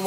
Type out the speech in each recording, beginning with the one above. me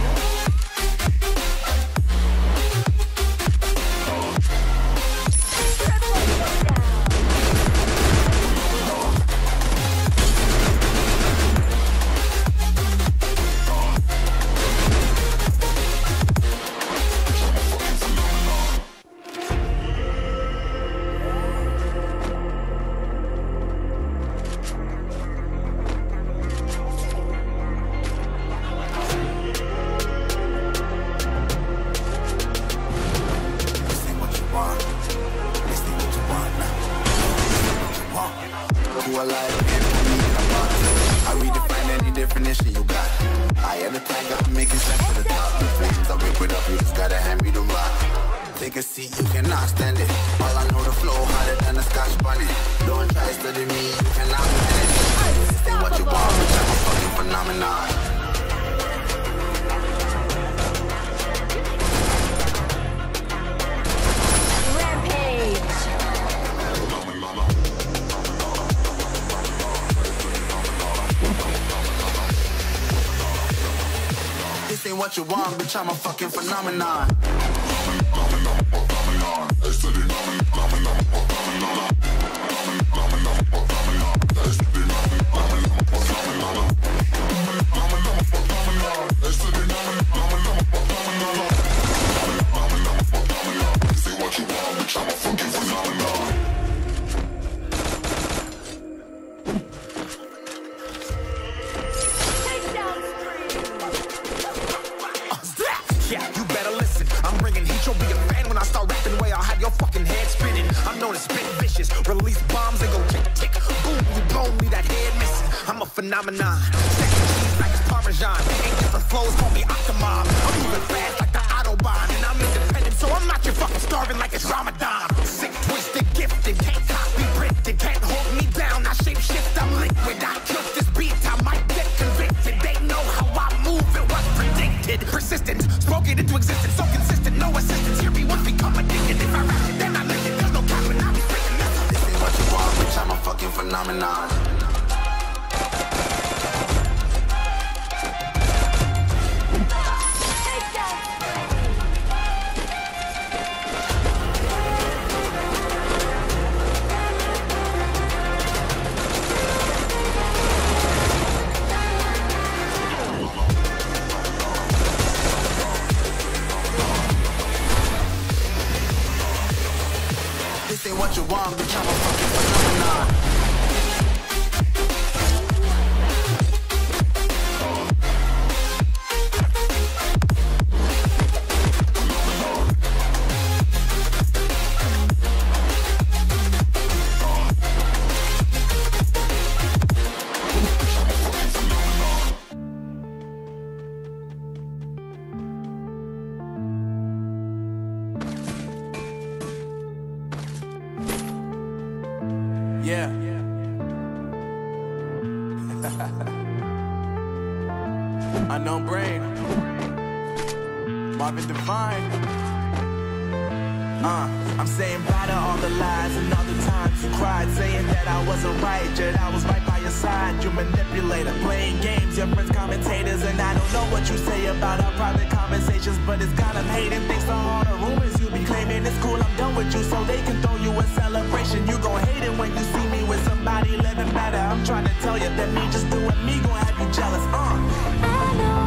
I redefine any definition you got. I am the tiger, I'm making sense to the top. The flames, I whip it up, you just gotta hand me the rock. Take a seat, you cannot stand it. All I know, the flow harder than a scotch bunny. Don't try studying me, you cannot manage. This ain't what you want, bitch, I'm a fucking phenomenon. This ain't what you want, bitch, I'm a fucking phenomenon. You'll be a fan when I start rapping way I'll have your fucking head spinning. I'm known as spit vicious, release bombs and go tick tick boom, you blown me that head missing. I'm a phenomenon, sexy cheese like it's Parmesan. 8 different flows, call me Octomom. I'm moving fast like the Autobahn, and I'm independent, so I'm not your fucking starving like it's Ramadan. Sick, twisted, gifted, can't copy, printed, can't hold me down. I shape shift, I'm liquid, I cook this beat, I might get convicted. They know how I move, it was predicted. Persistent, spoke it into existence, so consistent. No assistance, hear me once become addicted. If I rap it, then I lick it. There's no cap and I'll be freaking nothing. This ain't what you want, bitch, I'm a fucking phenomenon. This ain't what you want, bitch, I'm a fucking phenomenon. Yeah. Unknown Brain, Marvin Devine. I'm saying bye to all the lies and all the times you cried, saying that I wasn't right, yet I was right by your side. You manipulator, playing games, your friends commentators, and I don't know what you say about our private conversations, but it's got them hating. Thanks to all the rumors you be claiming, it's cool, I'm done with you, so they can throw you a celebration. You gon' hate it when you see me with somebody living better. I'm trying to tell you that me just doing me gon' have you jealous, I know that.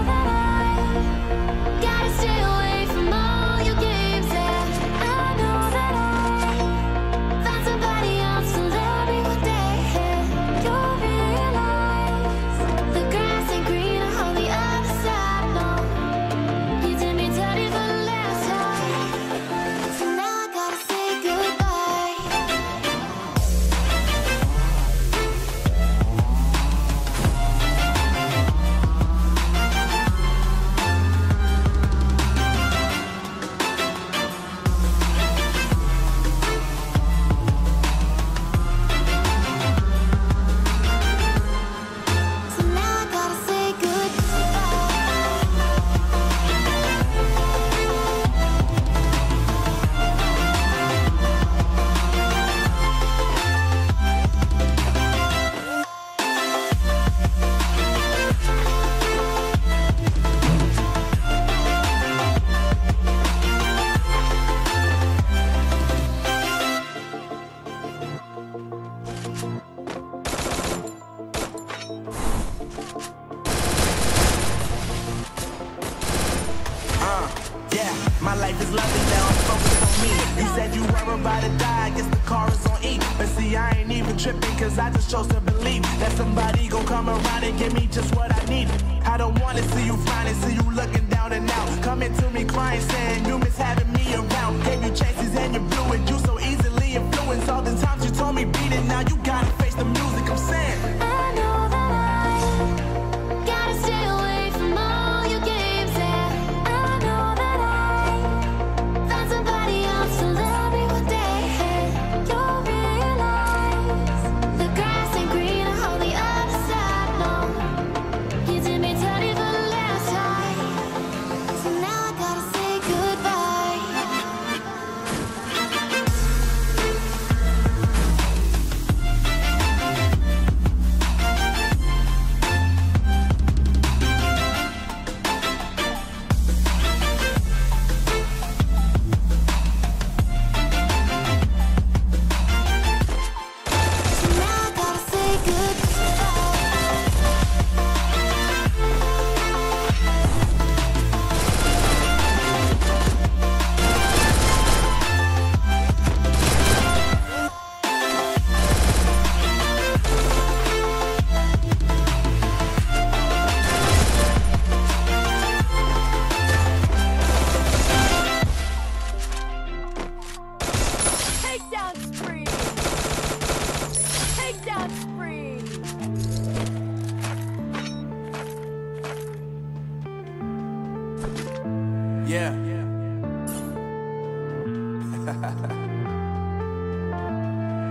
life is lovely, now I'm focused on me. You said you were about to die, I guess the car is on E. But see, I ain't even tripping, cause I just chose to believe that somebody gon' come around and give me just what I need. I don't wanna see you finally, see you looking down and out, coming to me crying, saying you miss having me around. Gave you chances and you blew it, you so easily influenced. All the times you told me beat it, now you gotta face the music, I'm saying.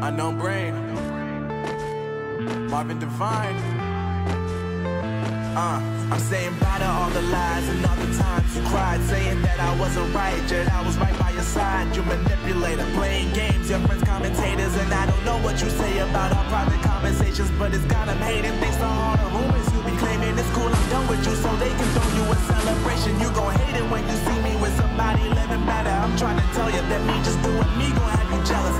Unknown Brain, Marvin Devine. I'm saying bye to all the lies and all the times you cried, saying that I wasn't right, yet I was right by your side. You manipulator, playing games, your friends commentators, and I don't know what you say about our private conversations, but it's got them hating. Thanks to all the rumors you be claiming, it's cool, I'm done with you, so they can throw you a celebration. You gon' hate it when you see me with somebody living better. I'm trying to tell you that me just doing me gon' have you jealous.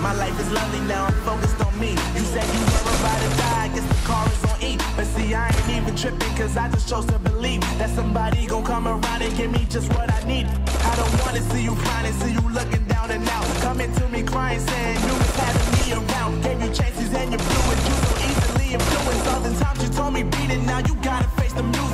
My life is lovely, now I'm focused on me. You said you were about to die, I guess the car is on E. But see, I ain't even tripping, cause I just chose to believe that somebody gon' come around and give me just what I need. I don't wanna see you crying, see you looking down and out, coming to me crying, saying you was having me around. Gave you chances and you blew it, you so easily influenced. All the times you told me beat it, now you gotta face the music.